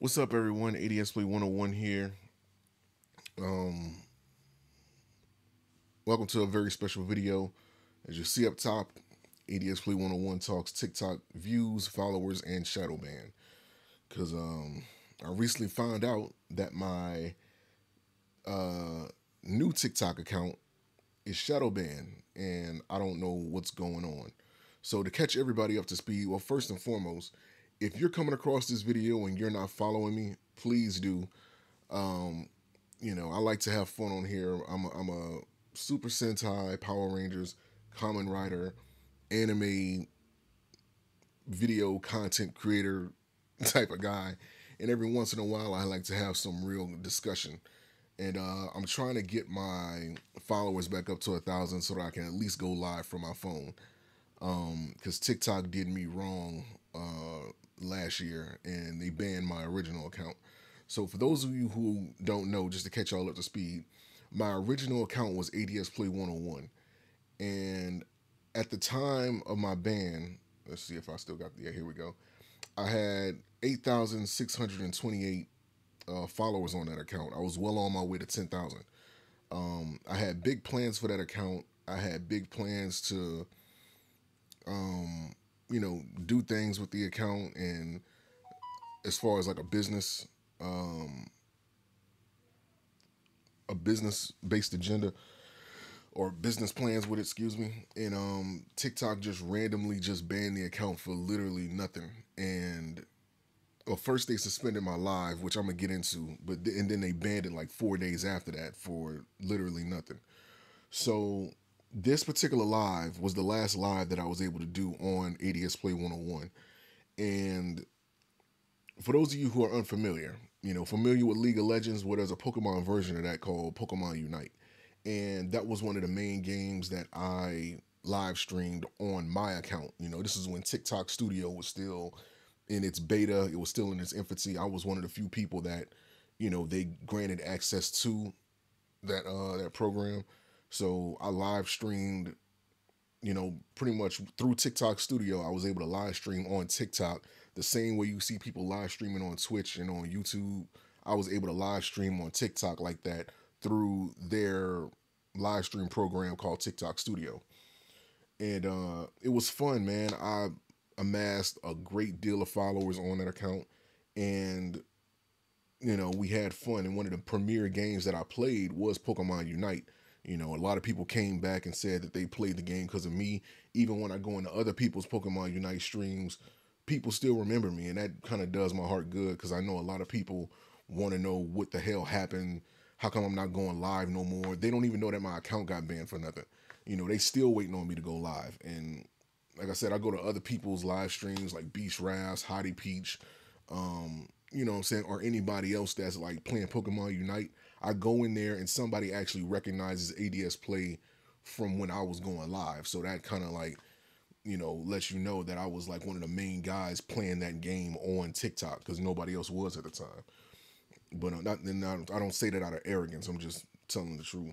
What's up, everyone? ADSplay101 here. Welcome to a very special video. As you see up top, ADSplay101 talks TikTok views, followers, and shadow ban. Because I recently found out that my new TikTok account is shadow banned, and I don't know what's going on. So to catch everybody up to speed, well, first and foremost, if you're coming across this video and you're not following me, please do. You know, I like to have fun on here. I'm a Super Sentai, Power Rangers, Kamen Rider, anime, video content creator type of guy. And every once in a while, I like to have some real discussion. And I'm trying to get my followers back up to 1,000 so that I can at least go live from my phone. Because TikTok did me wrong last year, and they banned my original account. So for those of you who don't know, just to catch y'all up to speed, my original account was ADSplay101, and at the time of my ban, let's see if I still got the, yeah, here we go, I had 8,628 followers on that account. I was well on my way to 10,000. I had big plans for that account. I had big plans to you know, do things with the account, and as far as like a business based agenda or business plans with it, excuse me. And TikTok just randomly banned the account for literally nothing. And well, first they suspended my live, which I'm gonna get into, but and then they banned it like 4 days after that for literally nothing. So this particular live was the last live that I was able to do on ADSplay101. And for those of you who are unfamiliar, you know, familiar with League of Legends, where there's a Pokemon version of that called Pokemon Unite. And that was one of the main games that I live streamed on my account. You know, this is when TikTok Studio was still in its beta. It was still in its infancy. I was one of the few people that, you know, they granted access to that, that program. So I live streamed, you know, pretty much through TikTok Studio. I was able to live stream on TikTok the same way you see people live streaming on Twitch and on YouTube. I was able to live stream on TikTok like that through their live stream program called TikTok Studio. And it was fun, man. I amassed a great deal of followers on that account, and you know, we had fun. And one of the premier games that I played was Pokemon Unite. You know, a lot of people came back and said that they played the game because of me. Even when I go into other people's Pokemon Unite streams, people still remember me. And that kind of does my heart good, because I know a lot of people want to know what the hell happened. How come I'm not going live no more? They don't even know that my account got banned for nothing. You know, they still waiting on me to go live. And like I said, I go to other people's live streams like Beast Rafs, Hottie Peach, you know what I'm saying, or anybody else that's like playing Pokemon Unite. I go in there and somebody actually recognizes ADS Play from when I was going live. So that kind of like, you know, lets you know that I was like one of the main guys playing that game on TikTok, because nobody else was at the time. But I don't say that out of arrogance. I'm just telling the truth.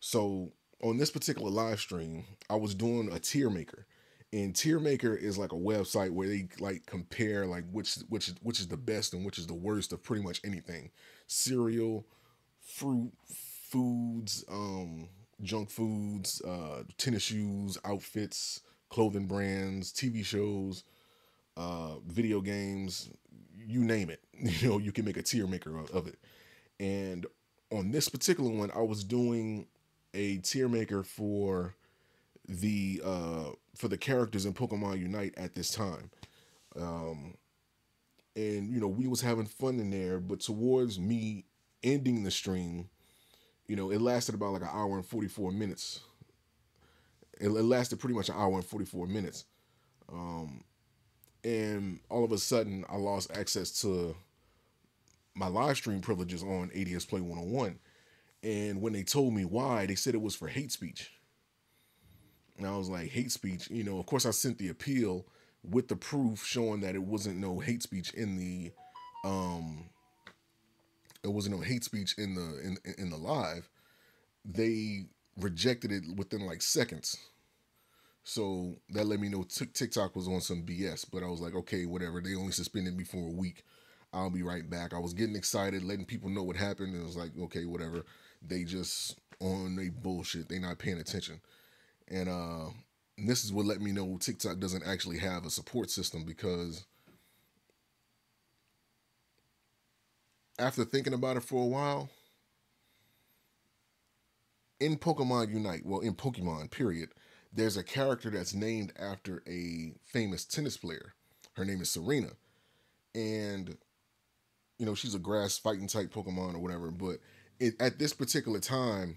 So on this particular live stream, I was doing a Tier Maker. And Tier Maker is like a website where they like compare like which is the best and which is the worst of pretty much anything. Cereal, fruit, foods, junk foods, tennis shoes, outfits, clothing brands, TV shows, video games, you name it. You know, you can make a Tier Maker of it. And on this particular one, I was doing a Tier Maker for the characters in Pokemon Unite at this time. And you know, we was having fun in there, but towards me ending the stream, you know, it lasted about like an hour and 44 minutes. It lasted pretty much an hour and 44 minutes. And all of a sudden I lost access to my live stream privileges on ADSplay101. And when they told me why, they said it was for hate speech. And I was like, hate speech? You know, of course I sent the appeal with the proof showing that it wasn't no hate speech in the, it wasn't no hate speech in the live. They rejected it within like seconds. So that let me know TikTok was on some BS, but I was like, okay, whatever. They only suspended me for a week. I'll be right back. I was getting excited, letting people know what happened, and it was like, okay, whatever. They just on they bullshit. They not paying attention. And this is what let me know TikTok doesn't actually have a support system, because after thinking about it for a while, in Pokemon Unite, well, in Pokemon, period, there's a character that's named after a famous tennis player. Her name is Serena. And, you know, she's a grass fighting type Pokemon or whatever. But at this particular time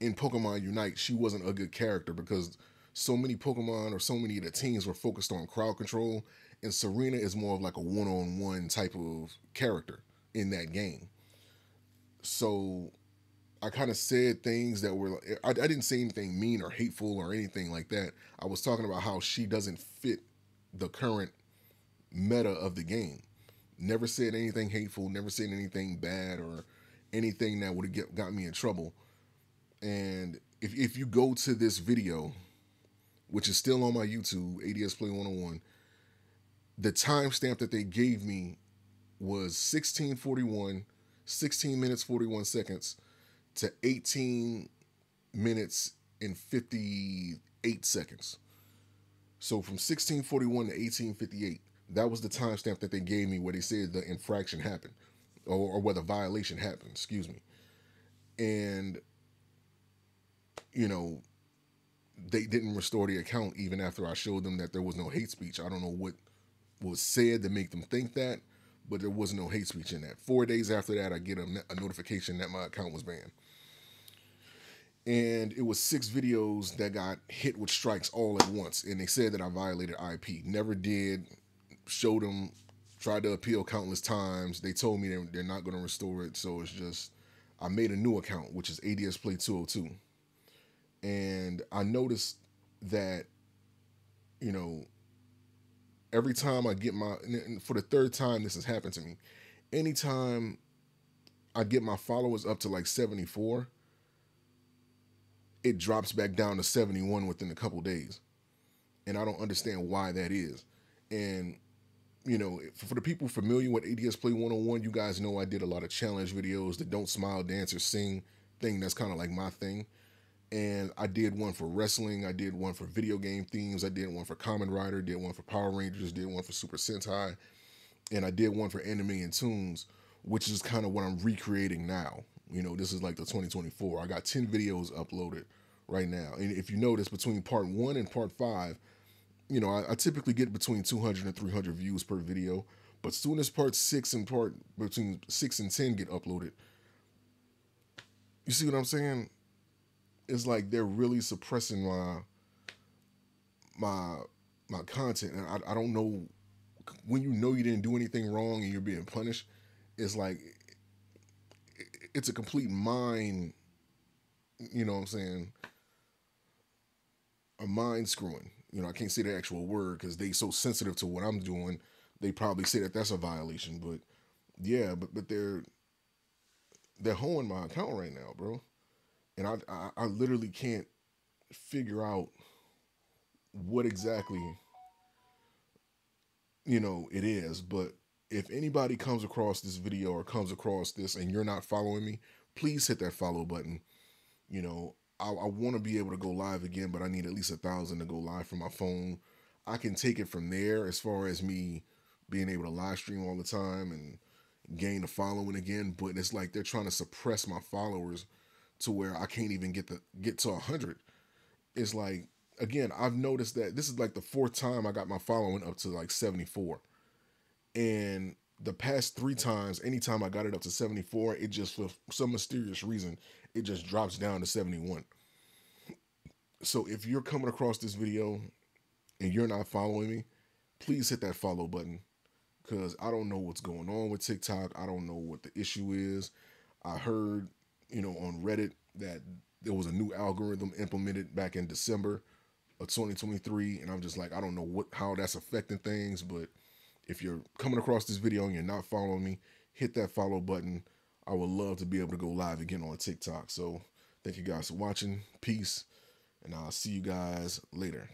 in Pokemon Unite, she wasn't a good character because so many Pokemon or so many of the teams were focused on crowd control. And Serena is more of like a one-on-one type of character in that game. So I kind of said things that were, I didn't say anything mean or hateful or anything like that. I was talking about how she doesn't fit the current meta of the game. Never said anything hateful, never said anything bad or anything that would have got me in trouble. And if you go to this video, which is still on my YouTube, ADSplay101, the timestamp that they gave me was 16:41, 16 minutes 41 seconds to 18 minutes and 58 seconds. So from 16:41 to 18:58, that was the timestamp that they gave me where they said the infraction happened, or where the violation happened, excuse me. And, you know, they didn't restore the account even after I showed them that there was no hate speech. I don't know what was said to make them think that, but there was no hate speech in that. 4 days after that, I get a notification that my account was banned. And it was 6 videos that got hit with strikes all at once. And they said that I violated IP. Never did. Showed them. Tried to appeal countless times. They told me they're not going to restore it. So it's just, I made a new account, which is ADSplay202. And I noticed that, you know, every time I get my, and for the 3rd time this has happened to me, anytime I get my followers up to like 74, it drops back down to 71 within a couple days. And I don't understand why that is. And, you know, for the people familiar with ADSplay101, you guys know I did a lot of challenge videos, the Don't Smile, Dance, or Sing thing. That's kind of like my thing. And I did one for wrestling, I did one for video game themes, I did one for Kamen Rider, did one for Power Rangers, did one for Super Sentai, and I did one for anime and tunes, which is kind of what I'm recreating now. You know, this is like the 2024. I got 10 videos uploaded right now. And if you notice, between part 1 and part 5, you know, I typically get between 200 and 300 views per video, but soon as part 6 and part between 6 and 10 get uploaded, you see what I'm saying? It's like they're really suppressing my content, and I don't know. When you know you didn't do anything wrong and you're being punished, it's like it's a complete mind. You know what I'm saying? A mind screwing. You know, I can't say the actual word because they so sensitive to what I'm doing. They probably say that that's a violation, but yeah, but they're hoeing my account right now, bro. And I literally can't figure out what exactly, you know, it is. But if anybody comes across this video or comes across this and you're not following me, please hit that follow button. You know, I want to be able to go live again, but I need at least 1,000 to go live from my phone. I can take it from there as far as me being able to live stream all the time and gain a following again. But it's like they're trying to suppress my followers to where I can't even get to 100. It's like, again, I've noticed that this is like the 4th time I got my following up to like 74. And the past 3 times, anytime I got it up to 74, it just, for some mysterious reason, it just drops down to 71. So if you're coming across this video and you're not following me, please hit that follow button, because I don't know what's going on with TikTok. I don't know what the issue is. I heard, you know, on Reddit that there was a new algorithm implemented back in December of 2023. And I'm just like, I don't know how that's affecting things. But if you're coming across this video and you're not following me, hit that follow button. I would love to be able to go live again on TikTok. So thank you guys for watching. Peace. And I'll see you guys later.